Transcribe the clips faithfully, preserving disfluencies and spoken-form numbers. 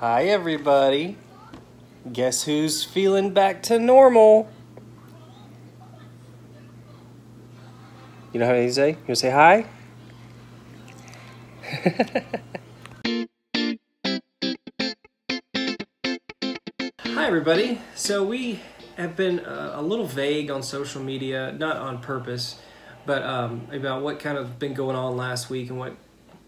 Hi everybody, guess who's feeling back to normal? You know how to say? You want to say hi? Hi everybody, so we have been uh, a little vague on social media, not on purpose, but um, about what kind of been going on last week and what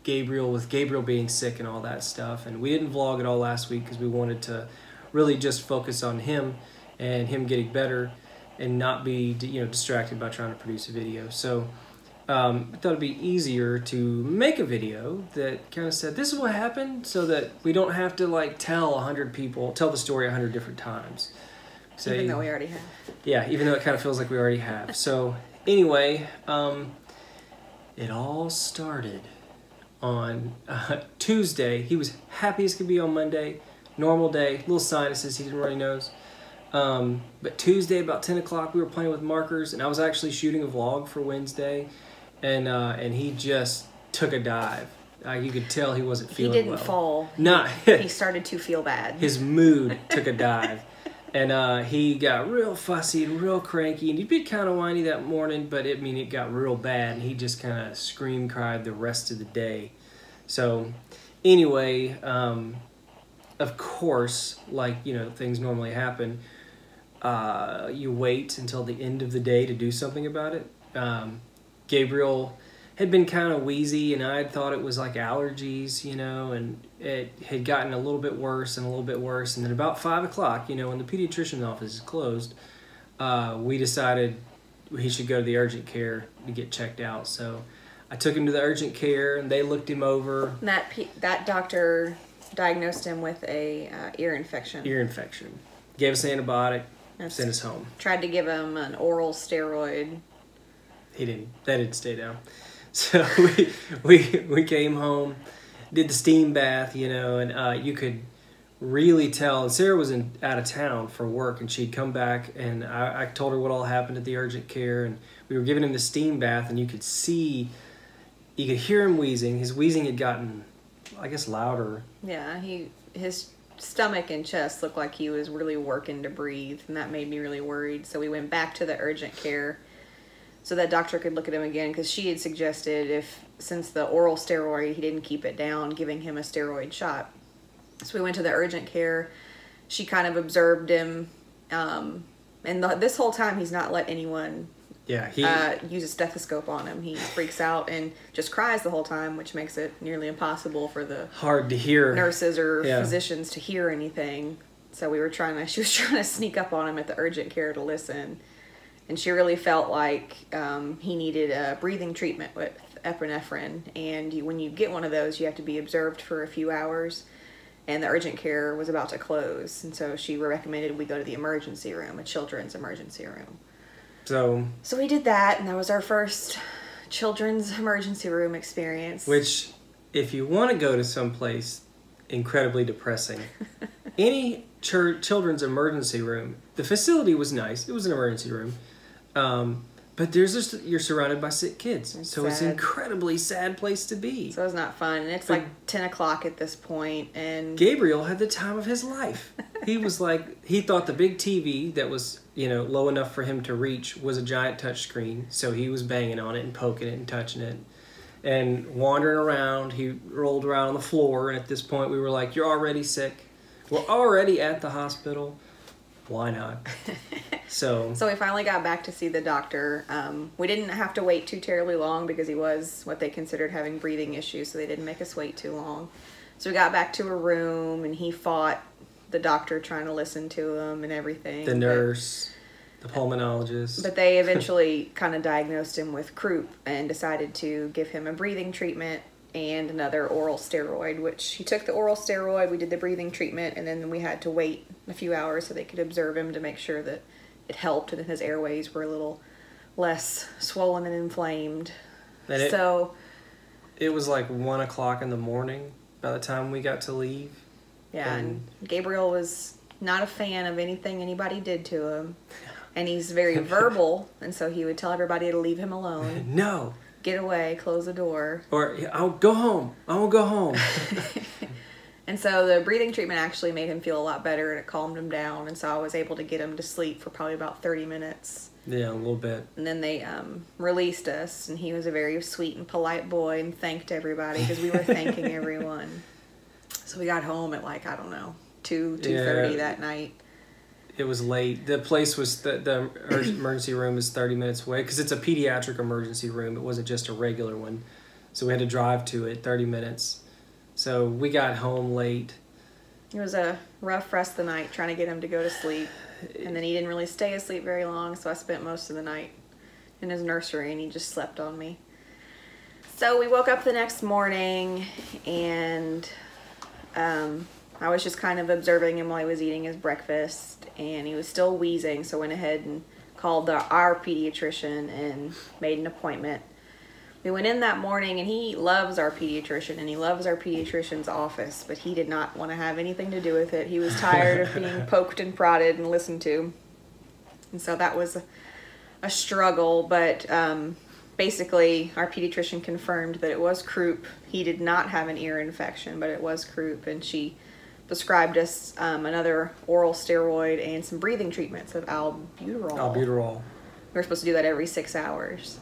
Gabriel, with Gabriel being sick and all that stuff. And we didn't vlog at all last week because we wanted to really just focus on him and him getting better and not be, you know, distracted by trying to produce a video. So um, I thought it'd be easier to make a video that kind of said, this is what happened, so that we don't have to like tell a hundred people, tell the story a hundred different times. So, even though we already have. Yeah, even though it kind of feels like we already have. So anyway, um, it all started on uh, Tuesday. He was happy as could be on Monday, normal day, little sinuses, he didn't really nose. Um, but Tuesday about ten o'clock, we were playing with markers, and I was actually shooting a vlog for Wednesday, and uh, and he just took a dive. Uh, you could tell he wasn't feeling well. He didn't well. fall. No. He started to feel bad. His mood took a dive. And uh, he got real fussy and real cranky, and he'd been kind of whiny that morning, but it, I mean, it got real bad, and he just kind of scream cried the rest of the day. So anyway, um, of course, like, you know, things normally happen, uh, you wait until the end of the day to do something about it. Um, Gabriel had been kind of wheezy, and I had thought it was like allergies, you know, and it had gotten a little bit worse and a little bit worse. And then about five o'clock, you know, when the pediatrician's office is closed, uh, we decided he should go to the urgent care to get checked out. So I took him to the urgent care, and they looked him over. And that, pe that doctor diagnosed him with a uh, ear infection. Ear infection. Gave us an antibiotic, That's sent us home. Tried to give him an oral steroid. He didn't. That didn't stay down. So we, we we came home, did the steam bath, you know, and uh, you could really tell. And Sarah was in, out of town for work, and she'd come back, and I, I told her what all happened at the urgent care, and we were giving him the steam bath, and you could see, you could hear him wheezing. His wheezing had gotten, I guess, louder. Yeah, he his stomach and chest looked like he was really working to breathe, and that made me really worried. So we went back to the urgent care, so that doctor could look at him again, because she had suggested, if since the oral steroid, he didn't keep it down, giving him a steroid shot. So we went to the urgent care. She kind of observed him. Um, and the, this whole time, he's not let anyone yeah, he, uh, use a stethoscope on him. He freaks out and just cries the whole time, which makes it nearly impossible for the hard to hear nurses or yeah. physicians to hear anything. So we were trying to, she was trying to sneak up on him at the urgent care to listen. And she really felt like um, he needed a breathing treatment with epinephrine. And you, when you get one of those, you have to be observed for a few hours. And the urgent care was about to close. And so she recommended we go to the emergency room, a children's emergency room. So so we did that. And that was our first children's emergency room experience. Which, if you want to go to someplace incredibly depressing, any ch- children's emergency room, the facility was nice. It was an emergency room. Um, but there's just, you're surrounded by sick kids. It's so sad. It's an incredibly sad place to be. So it's not fun. And it's but like ten o'clock at this point, and Gabriel had the time of his life. He was like, he thought the big T V that was, you know, low enough for him to reach was a giant touch screen. So he was banging on it and poking it and touching it and wandering around. He rolled around on the floor. And at this point we were like, you're already sick. We're already at the hospital. Why not? So so we finally got back to see the doctor. Um, we didn't have to wait too terribly long because he was what they considered having breathing issues, so they didn't make us wait too long. So we got back to a room, and he fought the doctor trying to listen to him and everything. The nurse, but, the pulmonologist. But they eventually kind of diagnosed him with croup and decided to give him a breathing treatment and another oral steroid, which he took the oral steroid, we did the breathing treatment, and then we had to wait a few hours so they could observe him to make sure that it helped and that his airways were a little less swollen and inflamed. And it, so it was like one o'clock in the morning by the time we got to leave. Yeah, and, and Gabriel was not a fan of anything anybody did to him, and he's very verbal, and so he would tell everybody to leave him alone. No. Get away, close the door. Or I'll go home. I won't go home. And so the breathing treatment actually made him feel a lot better, and it calmed him down. And so I was able to get him to sleep for probably about thirty minutes. Yeah, a little bit. And then they um, released us, and he was a very sweet and polite boy and thanked everybody because we were thanking everyone. So we got home at like, I don't know, two, two thirty yeah, that night. It was late. The place was, the, the emergency room is thirty minutes away because it's a pediatric emergency room. It wasn't just a regular one. So we had to drive to it thirty minutes. So we got home late. It was a rough rest of the night trying to get him to go to sleep. And then he didn't really stay asleep very long, so I spent most of the night in his nursery, and he just slept on me. So we woke up the next morning, and um, I was just kind of observing him while he was eating his breakfast. And he was still wheezing, so I went ahead and called the, our pediatrician and made an appointment. We went in that morning, and he loves our pediatrician, and he loves our pediatrician's office, but he did not want to have anything to do with it. He was tired of being poked and prodded and listened to. And so that was a, a struggle, but um, basically our pediatrician confirmed that it was croup. He did not have an ear infection, but it was croup, and she prescribed us um, another oral steroid and some breathing treatments of albuterol. Albuterol. We were supposed to do that every six hours.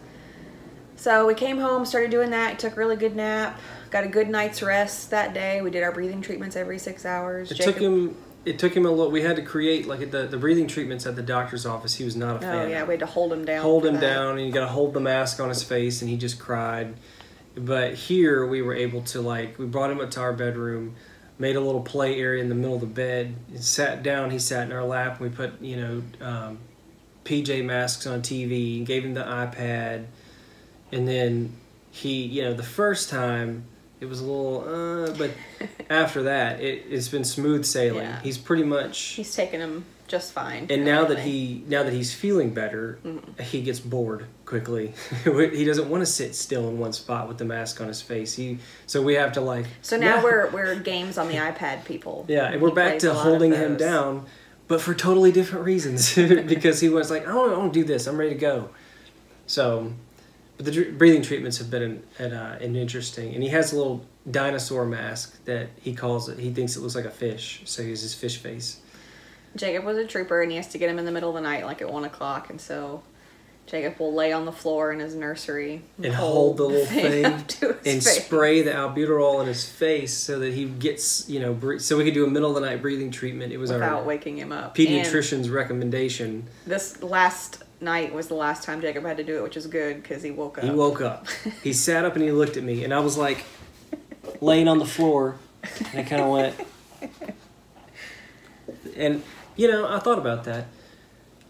So we came home, started doing that, took a really good nap, got a good night's rest that day. We did our breathing treatments every six hours. It Jacob, took him It took him a little. We had to create, like, the, the breathing treatments at the doctor's office. He was not a oh, fan. Oh, yeah, we had to hold him down. Hold him that. down, and you got to hold the mask on his face, and he just cried. But here we were able to, like, we brought him up to our bedroom, made a little play area in the middle of the bed, and sat down. He sat in our lap, and we put, you know, um, P J masks on T V, and gave him the iPad. And then he, you know, the first time it was a little, uh, but after that, it, it's been smooth sailing. Yeah. He's pretty much he's taken him just fine. And now that he, now that he's feeling better, mm-hmm. he gets bored quickly. He doesn't want to sit still in one spot with the mask on his face. He so we have to like. So now yeah. we're we're games on the iPad, people. Yeah, and, and we're back to holding him down, but for totally different reasons because he was like, I don't, I don't do this. I'm ready to go. So. But the breathing treatments have been an, uh, an interesting, and he has a little dinosaur mask that he calls it. He thinks it looks like a fish, so he has his fish face. Jacob was a trooper, and he has to get him in the middle of the night, like at one o'clock, and so Jacob will lay on the floor in his nursery and, and hold, hold the little thing, thing up to his and face. Spray the albuterol in his face so that he gets, you know, so we could do a middle of the night breathing treatment. It was without our waking him up. Pediatrician's and recommendation. This last. night was the last time Jacob had to do it, which is good because he woke up. He woke up. He sat up and he looked at me, and I was like laying on the floor, and I kind of went. And you know, I thought about that.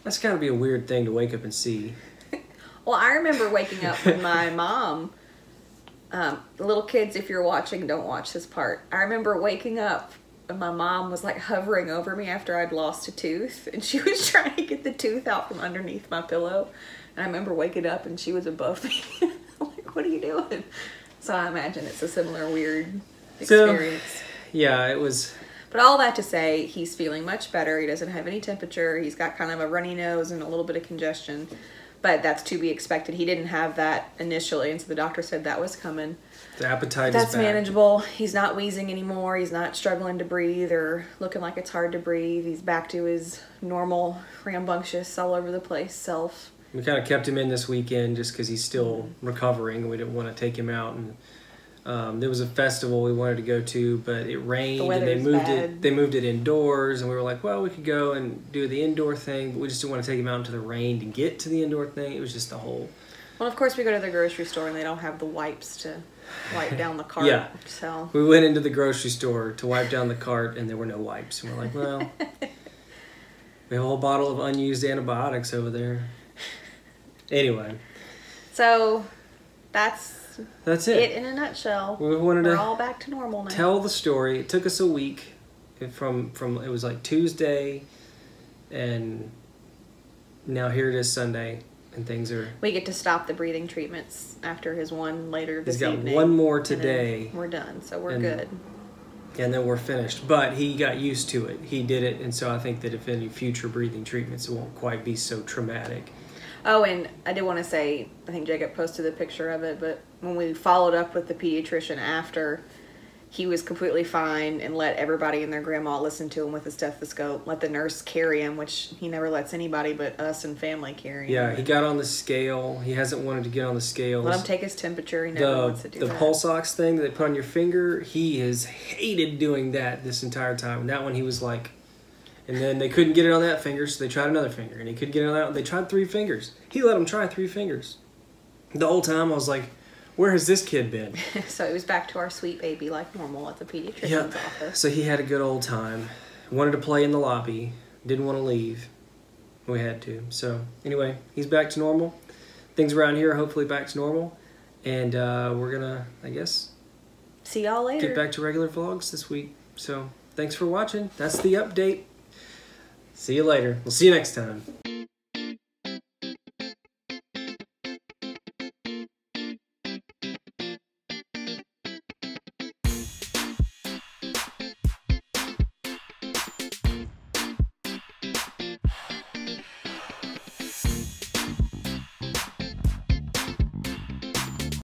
That's got to be a weird thing to wake up and see. Well, I remember waking up with my mom. Um, little kids, if you're watching, don't watch this part. I remember waking up. My mom was like hovering over me after I'd lost a tooth, and she was trying to get the tooth out from underneath my pillow, and I remember waking up and she was above me. I'm like, what are you doing? So I imagine it's a similar weird experience. So, yeah, it was. But all that to say, he's feeling much better. He doesn't have any temperature. He's got kind of a runny nose and a little bit of congestion, but that's to be expected. He didn't have that initially, and so the doctor said that was coming. The appetite That's is back. manageable. He's not wheezing anymore. He's not struggling to breathe or looking like it's hard to breathe. He's back to his normal, rambunctious, all over the place self. We kind of kept him in this weekend just because he's still recovering. We didn't want to take him out. And um, there was a festival we wanted to go to, but it rained the and they moved bad. it. They moved it indoors, and we were like, well, we could go and do the indoor thing, but we just didn't want to take him out into the rain to get to the indoor thing. It was just the whole. Well, of course, we go to the grocery store, and they don't have the wipes to wipe down the cart. Yeah. So. We went into the grocery store to wipe down the cart, and there were no wipes. And we're like, well, we have a whole bottle of unused antibiotics over there. Anyway. So that's, that's it. it in a nutshell. We wanted we're to all back to normal now. Tell the story. It took us a week. From, from It was like Tuesday, and now here it is Sunday. And things are. We get to stop the breathing treatments after his one later this evening. He's got evening, one more today. We're done, so we're and, good. And then we're finished. But he got used to it. He did it, and so I think that if any future breathing treatments, it won't quite be so traumatic. Oh, and I did want to say, I think Jacob posted a picture of it, but when we followed up with the pediatrician after, he was completely fine and let everybody and their grandma listen to him with a stethoscope, let the nurse carry him, which he never lets anybody but us and family carry him. Yeah, he got on the scale. He hasn't wanted to get on the scales. Let him take his temperature. He never the, wants to do the that. The pulse ox thing that they put on your finger, he has hated doing that this entire time. And that one he was like, and then they couldn't get it on that finger, so they tried another finger. And he couldn't get it on that one. They tried three fingers. He let them try three fingers. The whole time I was like, where has this kid been? So it was back to our sweet baby like normal at the pediatrician's yep. office. So he had a good old time. Wanted to play in the lobby. Didn't want to leave. We had to. So anyway, he's back to normal. Things around here are hopefully back to normal. And uh, we're going to, I guess, see y'all later. Get back to regular vlogs this week. So thanks for watching. That's the update. See you later. We'll see you next time.